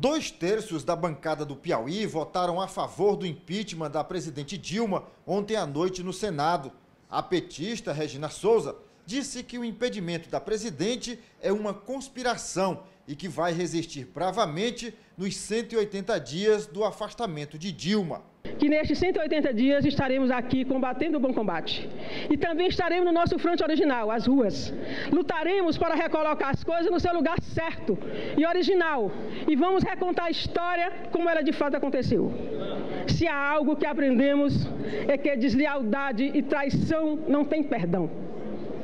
2/3 da bancada do Piauí votaram a favor do impeachment da presidente Dilma ontem à noite no Senado. A petista Regina Souza disse que o impedimento da presidente é uma conspiração e que vai resistir bravamente nos 180 dias do afastamento de Dilma. Que nestes 180 dias estaremos aqui combatendo o bom combate. E também estaremos no nosso fronte original, as ruas. Lutaremos para recolocar as coisas no seu lugar certo e original. E vamos recontar a história como ela de fato aconteceu. Se há algo que aprendemos é que deslealdade e traição não têm perdão.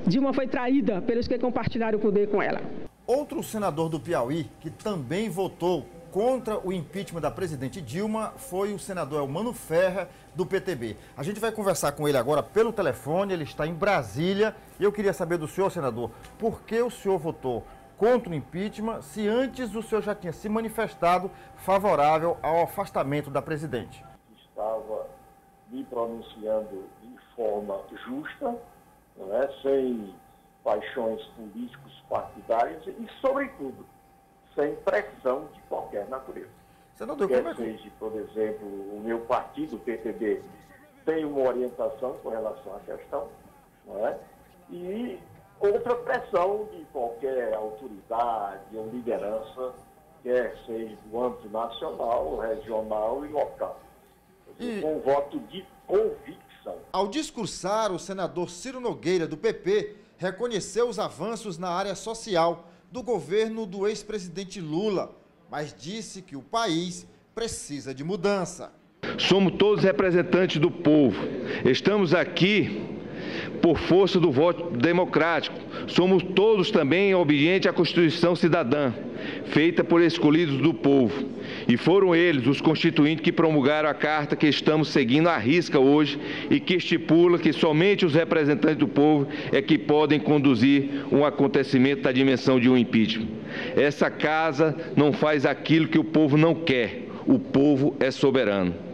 Dilma foi traída pelos que compartilharam o poder com ela. Outro senador do Piauí que também votou contra o impeachment da presidente Dilma foi o senador Elmano Ferra, do PTB. A gente vai conversar com ele agora pelo telefone, ele está em Brasília. E eu queria saber do senhor, senador, por que o senhor votou contra o impeachment se antes o senhor já tinha se manifestado favorável ao afastamento da presidente? Estava me pronunciando de forma justa, não é? Sem paixões políticos partidárias e, sobretudo, sem pressão de qualquer natureza. Senador, quer seja, por exemplo, o meu partido, o PTB, tem uma orientação com relação à questão, não é? E outra pressão de qualquer autoridade ou liderança, quer seja do âmbito nacional, regional e local. Um voto de convicção. Ao discursar, o senador Ciro Nogueira, do PP, reconheceu os avanços na área social do governo do ex-presidente Lula, mas disse que o país precisa de mudança. Somos todos representantes do povo. Estamos aqui por força do voto democrático. Somos todos também obedientes à Constituição cidadã, feita por escolhidos do povo. E foram eles, os constituintes, que promulgaram a carta que estamos seguindo à risca hoje e que estipula que somente os representantes do povo é que podem conduzir um acontecimento da dimensão de um impeachment. Essa casa não faz aquilo que o povo não quer. O povo é soberano.